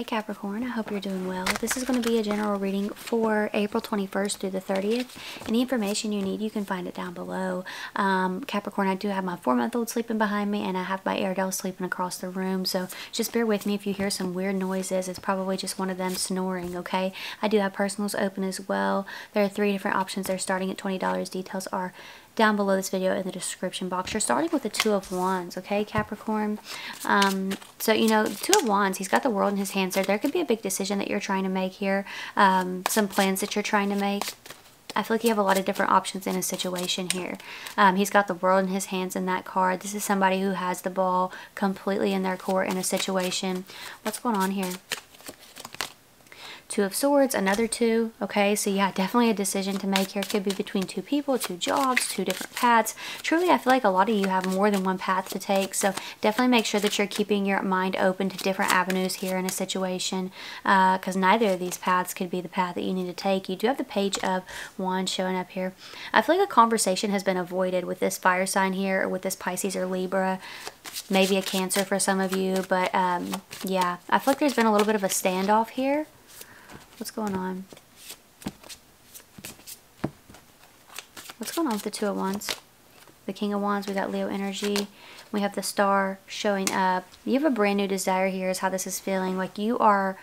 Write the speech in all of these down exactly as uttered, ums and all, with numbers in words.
Hey Capricorn, I hope you're doing well. This is going to be a general reading for April twenty-first through the thirtieth. Any information you need, you can find it down below. Um, Capricorn, I do have my four-month-old sleeping behind me, and I have my Airedale sleeping across the room, so just bear with me if you hear some weird noises. It's probably just one of them snoring, okay? I do have personals open as well. There are three different options. They're starting at twenty dollars. Details are down below this video in the description box. You're starting with the Two of Wands, okay, Capricorn? Um, so, you know, the Two of Wands, he's got the world in his hands. So there could be a big decision that you're trying to make here, um, some plans that you're trying to make. I feel like you have a lot of different options in a situation here. Um, he's got the world in his hands in that card. This is somebody who has the ball completely in their court in a situation. What's going on here? Two of Swords, another two, okay? So yeah, definitely a decision to make here. It could be between two people, two jobs, two different paths. Truly, I feel like a lot of you have more than one path to take, so definitely make sure that you're keeping your mind open to different avenues here in a situation, because uh, neither of these paths could be the path that you need to take. You do have the Page of Wands showing up here. I feel like a conversation has been avoided with this fire sign here, or with this Pisces or Libra, maybe a Cancer for some of you, but um, yeah, I feel like there's been a little bit of a standoff here. What's going on? What's going on with the Two of Wands? The King of Wands, we got Leo energy. We have the Star showing up. You have a brand new desire here is how this is feeling. Like you are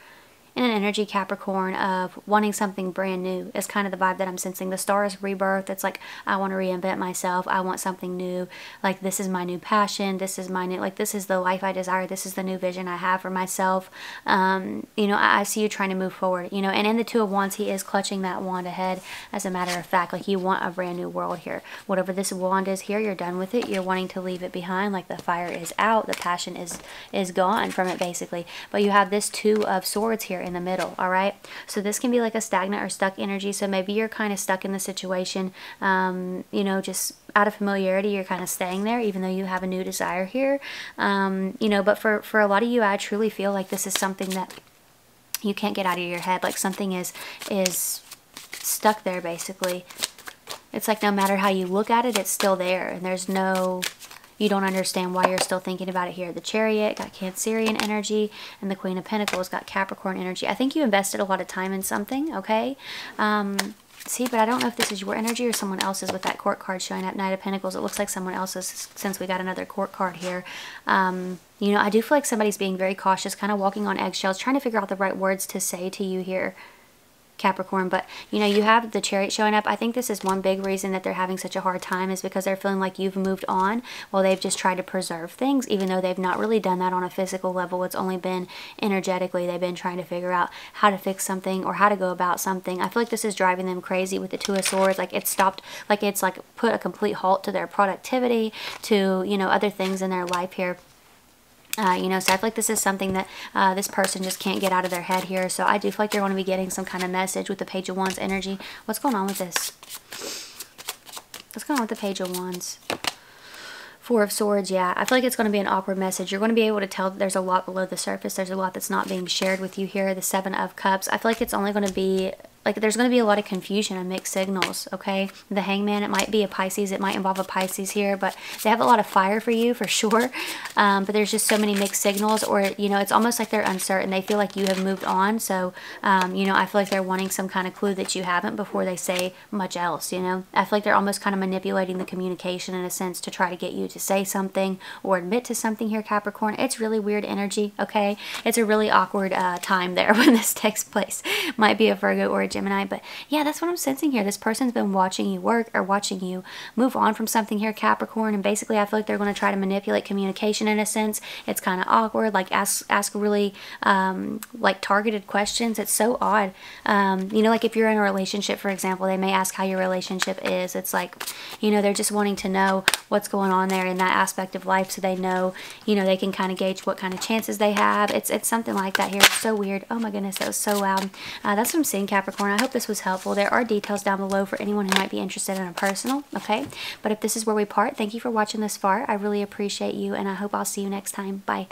in an energy, Capricorn, of wanting something brand new is kind of the vibe that I'm sensing. The Star is rebirth. It's like, I want to reinvent myself. I want something new. Like this is my new passion. This is my new, like this is the life I desire. This is the new vision I have for myself. Um, you know, I, I see you trying to move forward, you know, and in the Two of Wands, he is clutching that wand ahead. As a matter of fact, like you want a brand new world here. Whatever this wand is here, you're done with it. You're wanting to leave it behind. Like the fire is out. The passion is, is gone from it basically. But you have this Two of Swords here in the middle, all right? So this can be like a stagnant or stuck energy. So maybe you're kind of stuck in the situation, um, you know, just out of familiarity, you're kind of staying there, even though you have a new desire here, um, you know, but for, for a lot of you, I truly feel like this is something that you can't get out of your head. Like something is, is stuck there basically. It's like, no matter how you look at it, it's still there. And there's no, you don't understand why you're still thinking about it here. The Chariot got Cancerian energy, and the Queen of Pentacles got Capricorn energy. I think you invested a lot of time in something, okay? Um, see, but I don't know if this is your energy or someone else's with that Court card showing up. Knight of Pentacles, it looks like someone else's since we got another Court card here. Um, you know, I do feel like somebody's being very cautious, kind of walking on eggshells, trying to figure out the right words to say to you here, Capricorn. But you know, you have the Chariot showing up. I think this is one big reason that they're having such a hard time is because they're feeling like you've moved on while they've just tried to preserve things, even though they've not really done that on a physical level. It's only been energetically they've been trying to figure out how to fix something or how to go about something. I feel like this is driving them crazy with the Two of Swords. Like it's stopped, like it's like put a complete halt to their productivity, to, you know, other things in their life here. Uh, you know, so I feel like this is something that uh, this person just can't get out of their head here. So I do feel like you're going to be getting some kind of message with the Page of Wands energy. What's going on with this? What's going on with the Page of Wands? Four of Swords, yeah. I feel like it's going to be an awkward message. You're going to be able to tell that there's a lot below the surface. There's a lot that's not being shared with you here. The Seven of Cups. I feel like it's only going to be... Like there's going to be a lot of confusion and mixed signals, okay? The Hangman, it might be a Pisces. It might involve a Pisces here, but they have a lot of fire for you for sure. Um, but there's just so many mixed signals, or, you know, it's almost like they're uncertain. They feel like you have moved on. So, um, you know, I feel like they're wanting some kind of clue that you haven't before they say much else, you know? I feel like they're almost kind of manipulating the communication in a sense to try to get you to say something or admit to something here, Capricorn. It's really weird energy, okay? It's a really awkward uh, time there when this takes place. Might be a Virgo or a Gemini, but yeah, that's what I'm sensing here. This person's been watching you work or watching you move on from something here, Capricorn, and basically I feel like they're going to try to manipulate communication in a sense. It's kind of awkward, like ask ask really um, like targeted questions. It's so odd. Um, you know, like if you're in a relationship, for example, they may ask how your relationship is. It's like, you know, they're just wanting to know what's going on there in that aspect of life so they know, you know, they can kind of gauge what kind of chances they have. It's, it's something like that here. It's so weird. Oh my goodness, that was so loud. Uh, that's what I'm seeing, Capricorn. I hope this was helpful. There are details down below for anyone who might be interested in a personal, okay? But if this is where we part, thank you for watching this far. I really appreciate you, and I hope I'll see you next time. Bye.